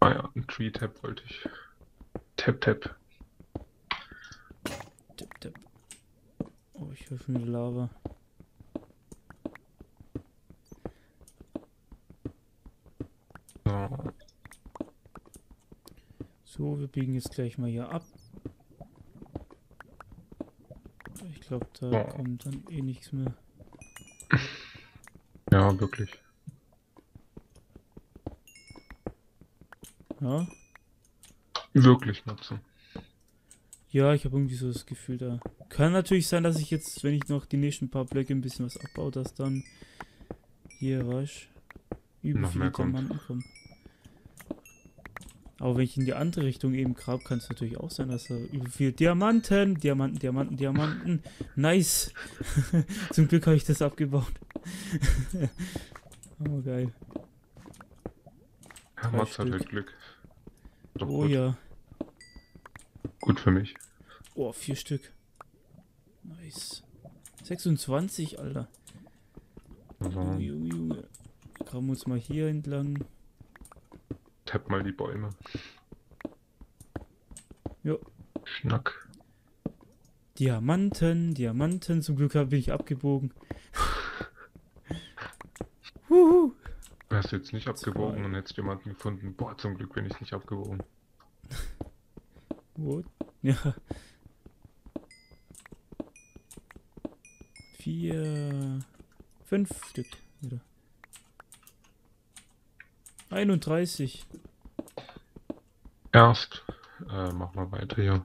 Ah ja, ein Tree-Tap wollte ich. Tap-Tap. Tap-Tap. Oh, ich höre schon die Lava. So. So, wir biegen jetzt gleich mal hier ab. Ich glaube, da kommt dann eh nichts mehr. Ja, wirklich. Ja? Wirklich, Matze. Ja, ich habe irgendwie so das Gefühl da. Kann natürlich sein, dass ich jetzt, wenn ich noch die nächsten paar Blöcke ein bisschen was abbaue, dass dann hier rasch übel viele Diamanten kommen. Aber wenn ich in die andere Richtung eben grab, kann es natürlich auch sein, dass da übel viele Diamanten. Nice! Zum Glück habe ich das abgebaut. Oh, geil. Ja, Mats hat halt Glück. Doch oh gut. Ja. Gut für mich. Oh, 4 Stück. Nice. 26, Alter. Junge, Junge, Junge. Graben uns mal hier entlang. Tapp mal die Bäume. Jo. Schnack. Diamanten, Diamanten. Zum Glück bin ich abgebogen. Huhu. Hast du jetzt nicht abgewogen und hättest jemanden gefunden? Boah, zum Glück bin ich nicht abgewogen. What? Ja. 4, 5 Stück. Wieder. 31. Erst. Mach mal weiter, ja.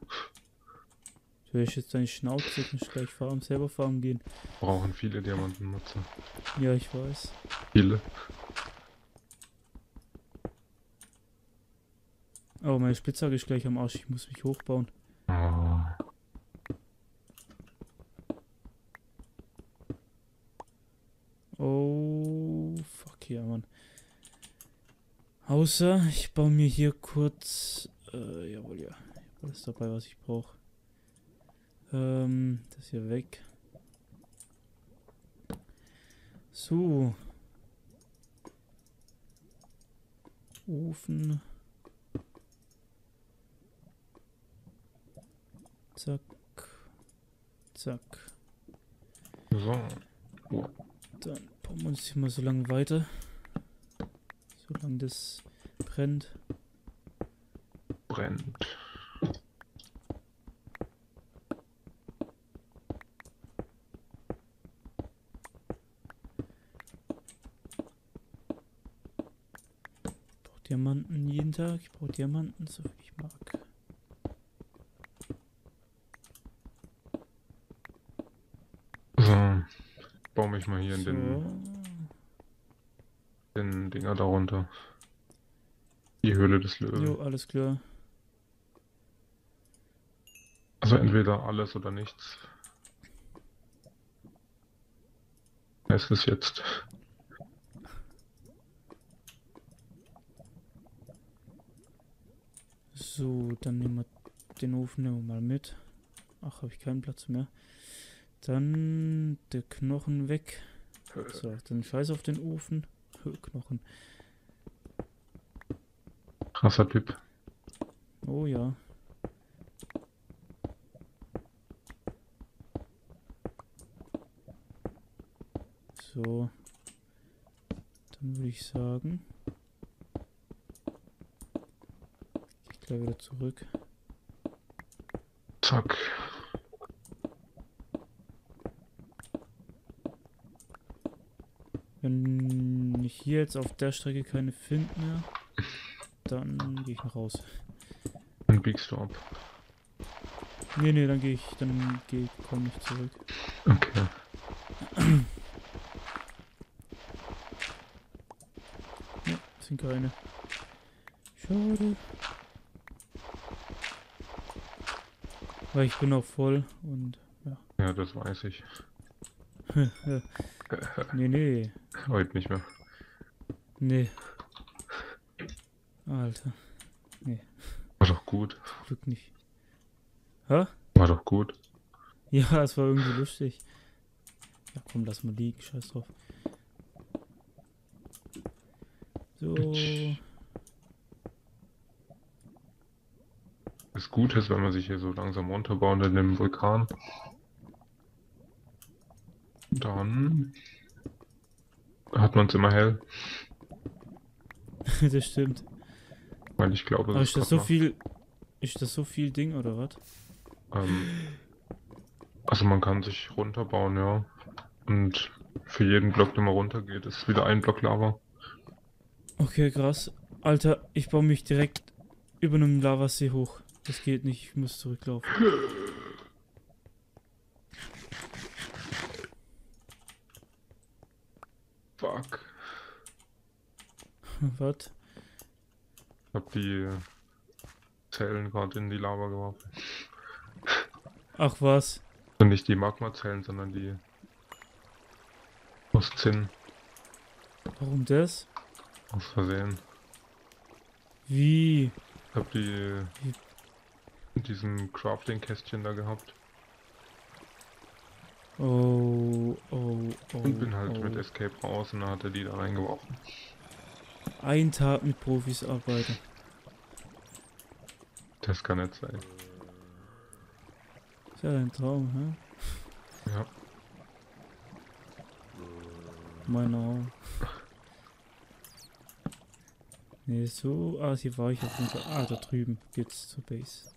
Du hörst jetzt deine Schnauze und gleich selber farmen gehen. Brauchen viele Diamantenmutze. Ja, ich weiß. Viele. Oh, meine Spitzhacke ist gleich am Arsch, ich muss mich hochbauen. Oh. Oh, fuck ja, yeah, Mann. Außer, ich baue mir hier kurz... jawohl, ja. Alles dabei, was ich brauche. Das hier weg. So. Ofen. Zack. Zack. So. Ja. Dann bauen wir uns hier mal so lange weiter. Solange das brennt. Brennt. Ich brauche Diamanten jeden Tag. Ich brauche Diamanten, so viel ich mag. Ich mal hier so. in den Dinger darunter. Die Höhle des Löwen. Jo, alles klar. Also entweder alles oder nichts. Es ist jetzt. So, dann nehmen wir den Ofen mal mit. Ach, habe ich keinen Platz mehr. Dann der Knochen weg. So, dann scheiß auf den Ofen. Knochen. Krasser Typ. Oh ja. So. Dann würde ich sagen. Ich gehe gleich wieder zurück. Zack. Wenn ich hier jetzt auf der Strecke keine finde mehr, dann gehe ich noch raus. Dann biegst du ab. Nee, komme ich zurück. Okay. Ja, sind keine. Schade. Weil ich bin auch voll und ja. Ja, das weiß ich. Nee. Heute nicht mehr. Nee. Alter. Nee. War doch gut. Zum Glück nicht. Hä? War doch gut. Ja, es war irgendwie lustig. Ja komm, lass mal liegen, scheiß drauf. So. was Gutes, wenn man sich hier so langsam runterbaut in dem Vulkan. Dann hat man es immer hell. Das stimmt. Weil ich glaube, das ist das so viel. Ist das so viel Ding oder was? Also man kann sich runterbauen, ja. Und für jeden Block, der mal runtergeht, ist wieder ein Block Lava. Okay, krass. Alter, ich baue mich direkt über einem Lavasee hoch. Das geht nicht, ich muss zurücklaufen. Fuck. Was? Ich hab die Zellen gerade in die Lava geworfen. Ach was? Also nicht die Magmazellen, sondern die aus Zinn. Warum das? Aus Versehen. Wie? Ich hab die in diesem Crafting-Kästchen da gehabt. Oh. Und bin halt mit Escape raus und dann hat er die da reingeworfen. Ein Tag mit Profis arbeiten. Das kann nicht sein. Ist ja dein Traum, hä? Ja. Meine Augen. Ne, so. Ah, hier war ich auf jeden Fall. Ah, da drüben geht's zur Base.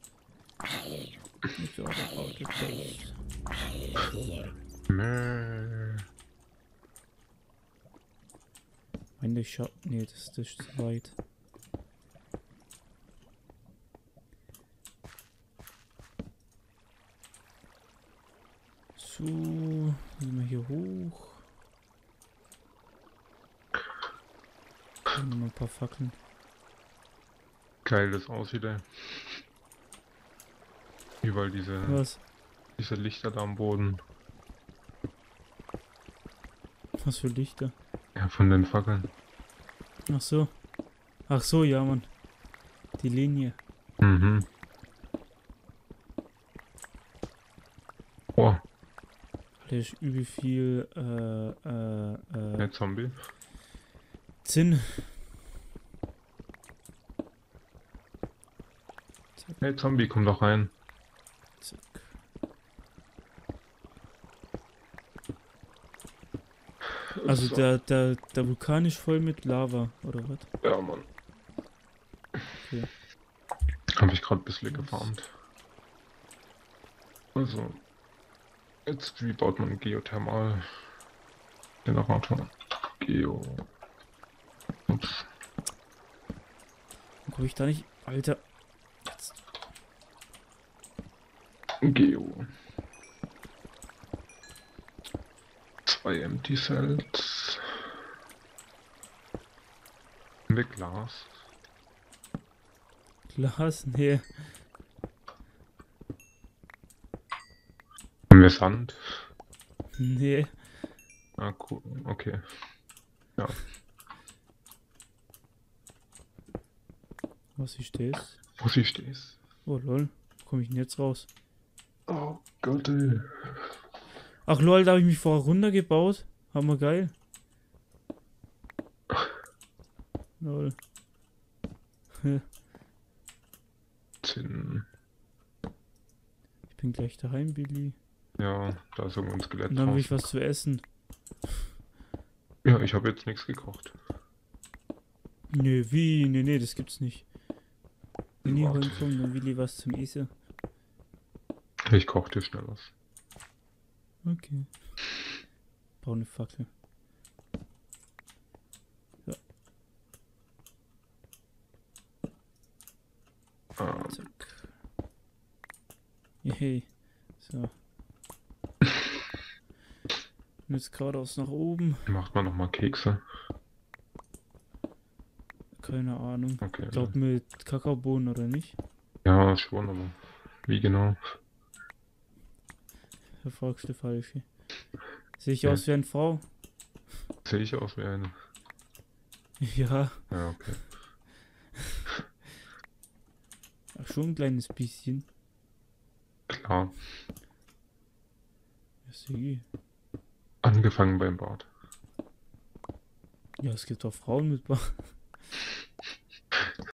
Ich auch auf die Base. Meine Schatten. Nee, das ist zu weit. So, gehen wir hier hoch. Noch ein paar Fackeln. Geil, das aussieht, ey. Überall diese Lichter da am Boden. Was für Lichter? Ja, von den Fackeln. Ach so. Ach so, ja, Mann. Die Linie. Mhm. Oh. Da ist übel viel, Der Zombie. Zinn. Hey Zombie, komm doch rein. Zack. Also so. der Vulkan ist voll mit Lava, oder was? Ja, Mann. Okay. Habe ich gerade ein bisschen gefarmt. Also, jetzt wie baut man Geothermal-Generator? Ups. Guck ich da nicht. Alter. Jetzt. Geo. 2 Empty Cells. Mit Glas. Glas? Nee. Haben wir Sand? Nee. Ah, cool. Okay. Ja. Was ich stehst? Was ich stehst? Oh lol, komme ich denn jetzt raus? Oh Gott, ey. Ach lol, da habe ich mich vorher runtergebaut. Hammer geil. Lol. Zinn. Ich bin gleich daheim, Billy. Ja, da ist irgendwo ein Skelett. Dann habe ich was zu essen. Ja, ich habe jetzt nichts gekocht. Nee, wie? Nee, das gibt's nicht. Nie holen kommen, dann will ich was zum Essen. Ich koche dir schnell was. Okay. Braune Fackel. Ja. Zack. Yay. So. Und jetzt geradeaus nach oben. Macht man nochmal Kekse. Keine Ahnung. Okay, ich glaube mit Kakaobohnen oder nicht? Ja, schon, aber wie genau? Da fragst du falsch. Sehe ich aus wie eine Frau? Sehe ich aus wie eine? Ja. Ja, okay. Ach, schon ein kleines bisschen. Klar. Ja, sehe. Angefangen beim Bart. Ja, es gibt auch Frauen mit Bart.